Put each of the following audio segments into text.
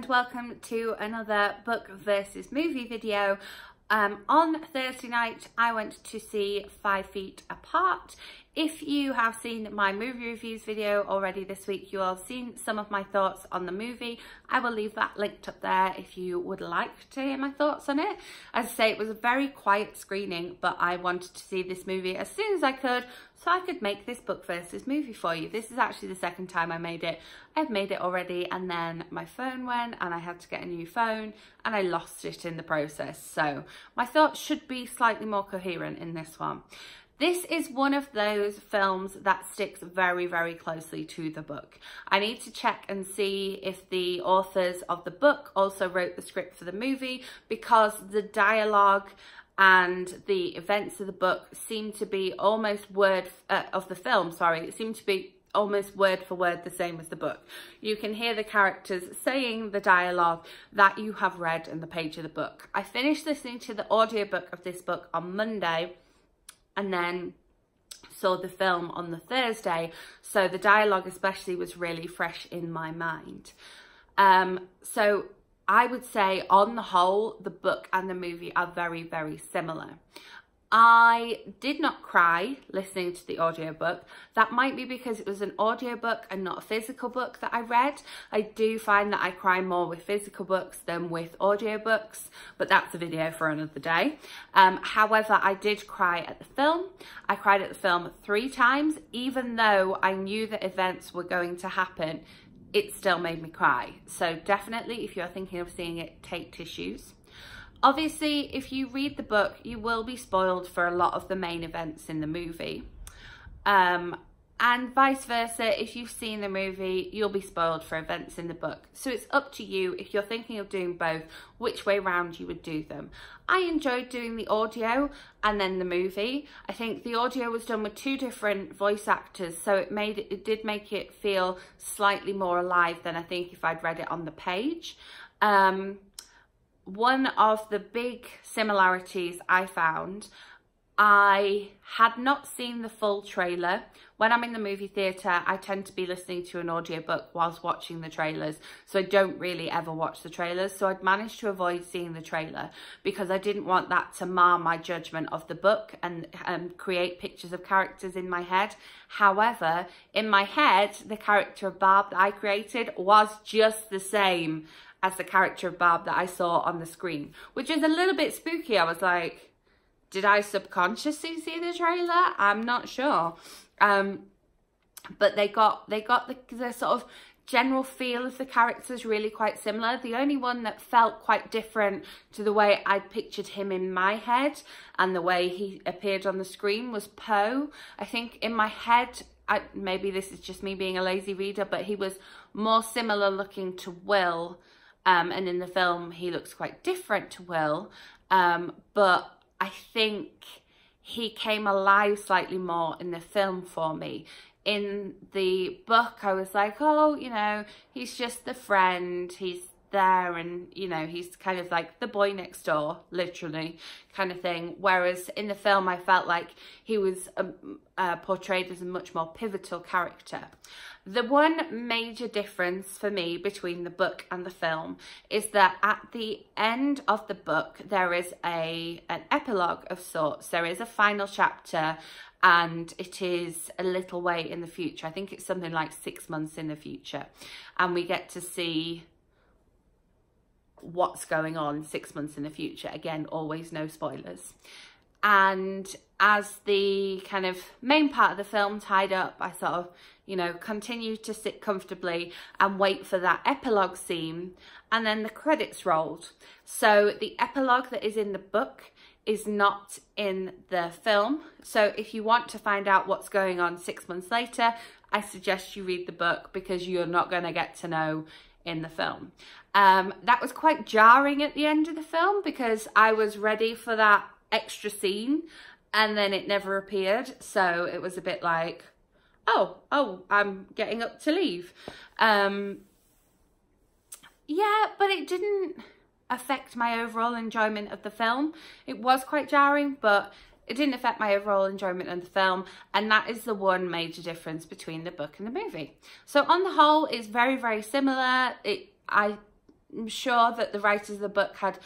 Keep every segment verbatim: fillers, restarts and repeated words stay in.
and welcome to another book versus movie video. Um, on Thursday night I went to see Five Feet Apart. If you have seen my movie reviews video already this week, you will have seen some of my thoughts on the movie. I will leave that linked up there if you would like to hear my thoughts on it. As I say, it was a very quiet screening, but I wanted to see this movie as soon as I could so I could make this book versus movie for you. This is actually the second time I made it. I've made it already and then my phone went and I had to get a new phone and I lost it in the process. So my thoughts should be slightly more coherent in this one. This is one of those films that sticks very, very closely to the book. I need to check and see if the authors of the book also wrote the script for the movie, because the dialogue and the events of the book seem to be almost word uh, of the film, sorry, it seemed to be almost word for word the same as the book. You can hear the characters saying the dialogue that you have read in the page of the book. I finished listening to the audiobook of this book on Monday and then saw the film on the Thursday, so the dialogue especially was really fresh in my mind. Um, so I would say on the whole, the book and the movie are very, very similar. I did not cry listening to the audiobook. That might be because it was an audiobook and not a physical book that I read. I do find that I cry more with physical books than with audiobooks, but that's a video for another day. Um, however, I did cry at the film. I cried at the film three times, even though I knew that events were going to happen. It still made me cry. So definitely, if you're thinking of seeing it, take tissues. Obviously, if you read the book, you will be spoiled for a lot of the main events in the movie. Um, and vice versa, if you've seen the movie, you'll be spoiled for events in the book. So it's up to you, if you're thinking of doing both, which way round you would do them. I enjoyed doing the audio and then the movie. I think the audio was done with two different voice actors, so it made it, it did make it feel slightly more alive than I think if I'd read it on the page. Um... One of the big similarities I found, I had not seen the full trailer. When I'm in the movie theatre, I tend to be listening to an audiobook whilst watching the trailers, so I don't really ever watch the trailers. So I'd managed to avoid seeing the trailer because I didn't want that to mar my judgment of the book and um, create pictures of characters in my head. However, in my head, the character of Barb that I created was just the same as the character of Barb that I saw on the screen, which is a little bit spooky. I was like, did I subconsciously see the trailer? I'm not sure. Um, but they got they got the, the sort of general feel of the characters really quite similar. The only one that felt quite different to the way I pictured him in my head and the way he appeared on the screen was Poe. I think in my head, I, maybe this is just me being a lazy reader, but he was more similar looking to Will. Um, and in the film, he looks quite different to Will, um, but I think he came alive slightly more in the film for me. In the book, I was like, oh, you know, he's just the friend, he's there, and, you know, he's kind of like the boy next door, literally, kind of thing. Whereas in the film, I felt like he was um, uh, portrayed as a much more pivotal character. The one major difference for me between the book and the film is that at the end of the book, there is a an epilogue of sorts. There is a final chapter and it is a little way in the future. I think it's something like six months in the future. And we get to see what's going on six months in the future. Again, always no spoilers. And as the kind of main part of the film tied up, I sort of, you know, continue to sit comfortably and wait for that epilogue scene. And then the credits rolled. So the epilogue that is in the book is not in the film. So if you want to find out what's going on six months later, I suggest you read the book, because you're not going to get to know in the film. Um, that was quite jarring at the end of the film, because I was ready for that extra scene and then it never appeared, so it was a bit like, oh oh I'm getting up to leave. Um yeah, but it didn't affect my overall enjoyment of the film. It was quite jarring, but it didn't affect my overall enjoyment of the film, and that is the one major difference between the book and the movie. So on the whole, it's very, very similar. It I I'm sure that the writers of the book had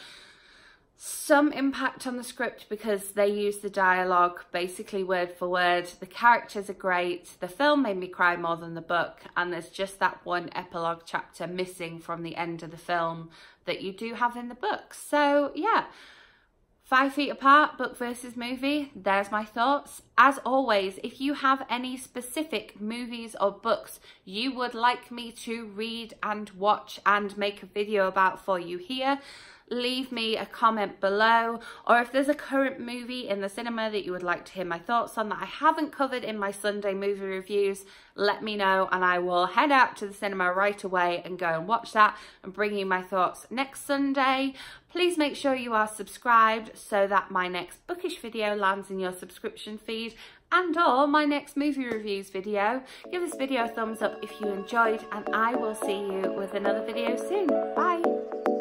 some impact on the script because they used the dialogue basically word for word. The characters are great. The film made me cry more than the book, and there's just that one epilogue chapter missing from the end of the film that you do have in the book. So yeah, Five Feet Apart, book versus movie, there's my thoughts. As always, if you have any specific movies or books you would like me to read and watch and make a video about for you here, leave me a comment below. Or if there's a current movie in the cinema that you would like to hear my thoughts on that I haven't covered in my Sunday movie reviews, let me know and I will head out to the cinema right away and go and watch that and bring you my thoughts next Sunday. Please make sure you are subscribed so that my next bookish video lands in your subscription feed and or my next movie reviews video. Give this video a thumbs up if you enjoyed, and I will see you with another video soon. Bye!